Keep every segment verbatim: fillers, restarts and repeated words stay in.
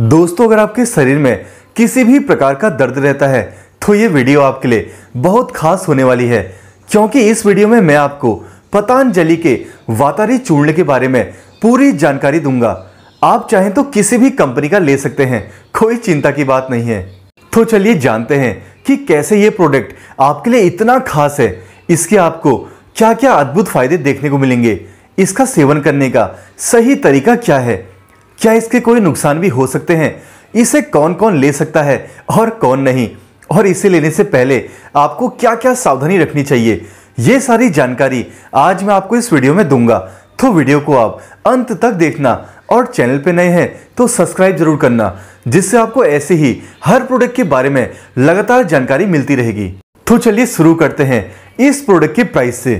दोस्तों, अगर आपके शरीर में किसी भी प्रकार का दर्द रहता है तो ये वीडियो आपके लिए बहुत खास होने वाली है, क्योंकि इस वीडियो में मैं आपको पतंजलि के वातारी चूर्ण के बारे में पूरी जानकारी दूंगा। आप चाहें तो किसी भी कंपनी का ले सकते हैं, कोई चिंता की बात नहीं है। तो चलिए जानते हैं कि कैसे ये प्रोडक्ट आपके लिए इतना खास है, इसके आपको क्या क्या अद्भुत फायदे देखने को मिलेंगे, इसका सेवन करने का सही तरीका क्या है, क्या इसके कोई नुकसान भी हो सकते हैं, इसे कौन कौन ले सकता है और कौन नहीं, और इसे लेने से पहले आपको क्या क्या सावधानी रखनी चाहिए, ये सारी जानकारी आज मैं आपको इस वीडियो में दूंगा। तो वीडियो को आप अंत तक देखना और चैनल पे नए हैं तो सब्सक्राइब जरूर करना, जिससे आपको ऐसे ही हर प्रोडक्ट के बारे में लगातार जानकारी मिलती रहेगी। तो चलिए शुरू करते हैं इस प्रोडक्ट के प्राइस से।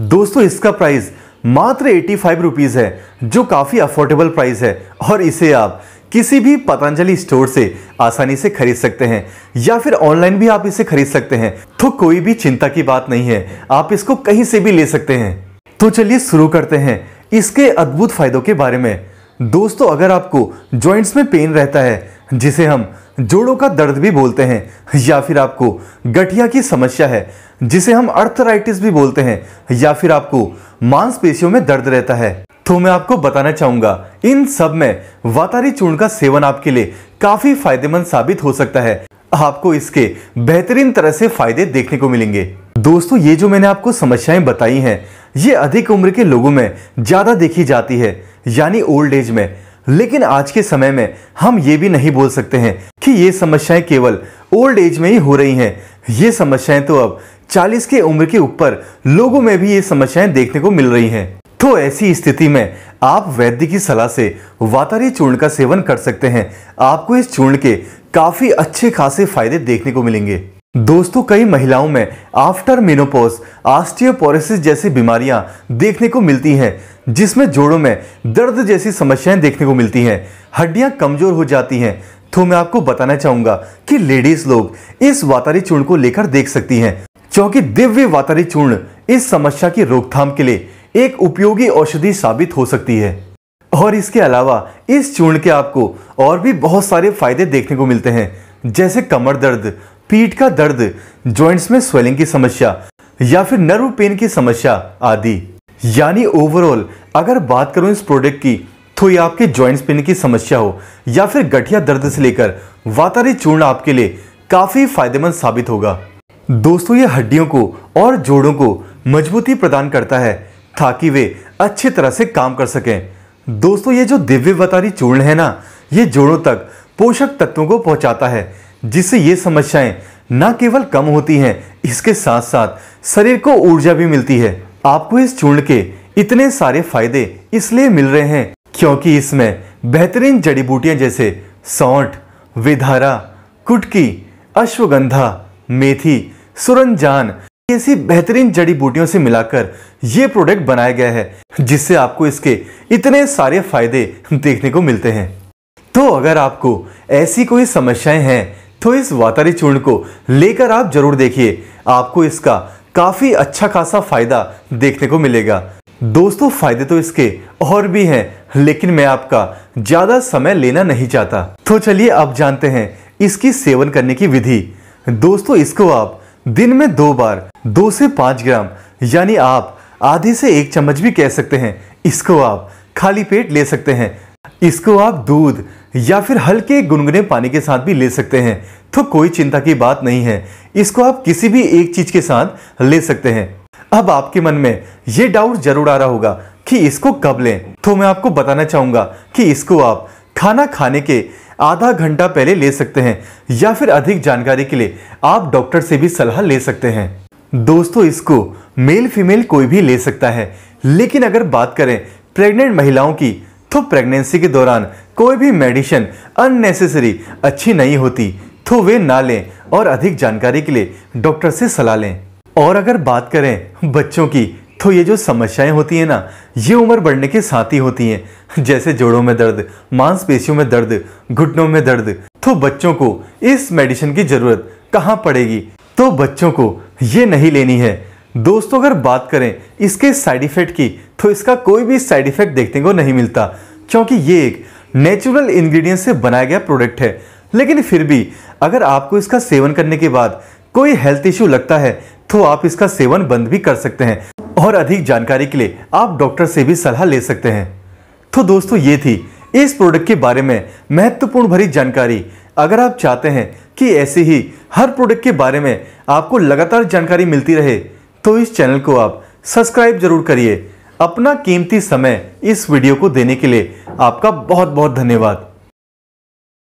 दोस्तों, इसका प्राइस मात्र पचासी रुपीस है, जो काफ़ी अफोर्डेबल प्राइस है, और इसे आप किसी भी पतंजलि स्टोर से आसानी से खरीद सकते हैं या फिर ऑनलाइन भी आप इसे खरीद सकते हैं। तो कोई भी चिंता की बात नहीं है, आप इसको कहीं से भी ले सकते हैं। तो चलिए शुरू करते हैं इसके अद्भुत फायदों के बारे में। दोस्तों, अगर आपको जॉइंट्स में पेन रहता है, जिसे हम जोड़ों का दर्द भी बोलते हैं, या फिर आपको गठिया की समस्या है, जिसे हम अर्थराइटिस भी बोलते हैं, या फिर आपको मांसपेशियों में दर्द रहता है, तो मैं आपको बताना चाहूँगा इन सब में वातारी चूर्ण का सेवन आपके लिए काफ़ी फायदेमंद साबित हो सकता है। आपको इसके बेहतरीन तरह से फायदे देखने को मिलेंगे। दोस्तों, ये जो मैंने आपको समस्याएं बताई हैं, ये अधिक उम्र के लोगों में ज़्यादा देखी जाती है, यानी ओल्ड एज में। लेकिन आज के समय में हम ये भी नहीं बोल सकते हैं कि ये समस्याएं केवल ओल्ड एज में ही हो रही हैं। ये समस्याएं तो अब चालीस के उम्र के ऊपर लोगों में भी ये समस्याएं देखने को मिल रही हैं। तो ऐसी स्थिति में आप वैद्य की सलाह से वातारी चूर्ण का सेवन कर सकते हैं। आपको इस चूर्ण के काफ़ी अच्छे खासे फायदे देखने को मिलेंगे। दोस्तों, कई महिलाओं में आफ्टर मेनोपॉज ऑस्टियोपोरोसिस जैसी बीमारियां देखने को मिलती हैं, जिसमें जोड़ों में दर्द जैसी समस्याएं देखने को मिलती हैं, हड्डियां कमज़ोर हो जाती हैं। तो मैं आपको बताना चाहूँगा कि लेडीज़ लोग इस वातारी चूर्ण को लेकर देख सकती हैं, क्योंकि दिव्य वातारी चूर्ण इस समस्या की रोकथाम के लिए एक उपयोगी औषधि साबित हो सकती है। और इसके अलावा इस चूर्ण के आपको और भी बहुत सारे फायदे देखने को मिलते हैं, जैसे कमर दर्द, पीठ का दर्द, जॉइंट्स में स्वेलिंग की समस्या, या फिर नर्व पेन की समस्या आदि। यानी ओवरऑल अगर बात करूं इस प्रोडक्ट की, तो ये आपके जॉइंट्स पेन की समस्या हो या फिर गठिया दर्द से लेकर वातारी चूर्ण आपके लिए काफ़ी फायदेमंद साबित होगा। दोस्तों, ये हड्डियों को और जोड़ों को मजबूती प्रदान करता है, ताकि वे अच्छी तरह से काम कर सकें। दोस्तों, ये जो दिव्य वातारी चूर्ण है ना, ये जोड़ों तक पोषक तत्वों को पहुंचाता है, जिससे ये समस्याएं न केवल कम होती हैं, इसके साथ साथ शरीर को ऊर्जा भी मिलती है। आपको इस चूर्ण के इतने सारे फायदे इसलिए मिल रहे हैं क्योंकि इसमें बेहतरीन जड़ी बूटियाँ जैसे सौंठ, विधारा, कुटकी, अश्वगंधा, मेथी, सुरंजान ऐसी बेहतरीन जड़ी बूटियों से मिलाकर ये प्रोडक्ट बनाया गया है, जिससे आपको इसके इतने सारे फायदे देखने को मिलते हैं। तो अगर आपको ऐसी कोई समस्याएं हैं तो इस वातारी चूर्ण को लेकर आप जरूर देखिए, आपको इसका काफ़ी अच्छा खासा फायदा देखने को मिलेगा। दोस्तों, फायदे तो इसके और भी हैं, लेकिन मैं आपका ज़्यादा समय लेना नहीं चाहता। तो चलिए अब जानते हैं इसकी सेवन करने की विधि। दोस्तों, इसको आप दिन में दो बार दो से पाँच ग्राम यानी आप आधे से एक चम्मच भी कह सकते हैं, इसको आप खाली पेट ले सकते हैं। इसको आप दूध या फिर हल्के गुनगुने पानी के साथ भी ले सकते हैं, तो कोई चिंता की बात नहीं है। इसको आप किसी भी एक चीज़ के साथ ले सकते हैं। अब आपके मन में ये डाउट जरूर आ रहा होगा कि इसको कब लें, तो मैं आपको बताना चाहूँगा कि इसको आप खाना खाने के आधा घंटा पहले ले सकते हैं, या फिर अधिक जानकारी के लिए आप डॉक्टर से भी सलाह ले सकते हैं। दोस्तों, इसको मेल फीमेल कोई भी ले सकता है, लेकिन अगर बात करें प्रेग्नेंट महिलाओं की, तो प्रेगनेंसी के दौरान कोई भी मेडिसिन अननेसेसरी अच्छी नहीं होती, तो वे ना लें और अधिक जानकारी के लिए डॉक्टर से सलाह लें। और अगर बात करें बच्चों की, तो ये जो समस्याएं होती हैं ना, ये उम्र बढ़ने के साथ ही होती हैं, जैसे जोड़ों में दर्द, मांसपेशियों में दर्द, घुटनों में दर्द। तो बच्चों को इस मेडिसिन की ज़रूरत कहाँ पड़ेगी, तो बच्चों को ये नहीं लेनी है। दोस्तों, अगर बात करें इसके साइड इफ़ेक्ट की, तो इसका कोई भी साइड इफ़ेक्ट देखने को नहीं मिलता, क्योंकि ये एक नेचुरल इंग्रेडिएंट से बनाया गया प्रोडक्ट है, लेकिन फिर भी अगर आपको इसका सेवन करने के बाद कोई हेल्थ इश्यू लगता है तो आप इसका सेवन बंद भी कर सकते हैं और अधिक जानकारी के लिए आप डॉक्टर से भी सलाह ले सकते हैं। तो दोस्तों ये थी इस प्रोडक्ट के बारे में महत्वपूर्ण भरी जानकारी। अगर आप चाहते हैं कि ऐसे ही हर प्रोडक्ट के बारे में आपको लगातार जानकारी मिलती रहे तो इस चैनल को आप सब्सक्राइब जरूर करिए। अपना कीमती समय इस वीडियो को देने के लिए आपका बहुत बहुत धन्यवाद।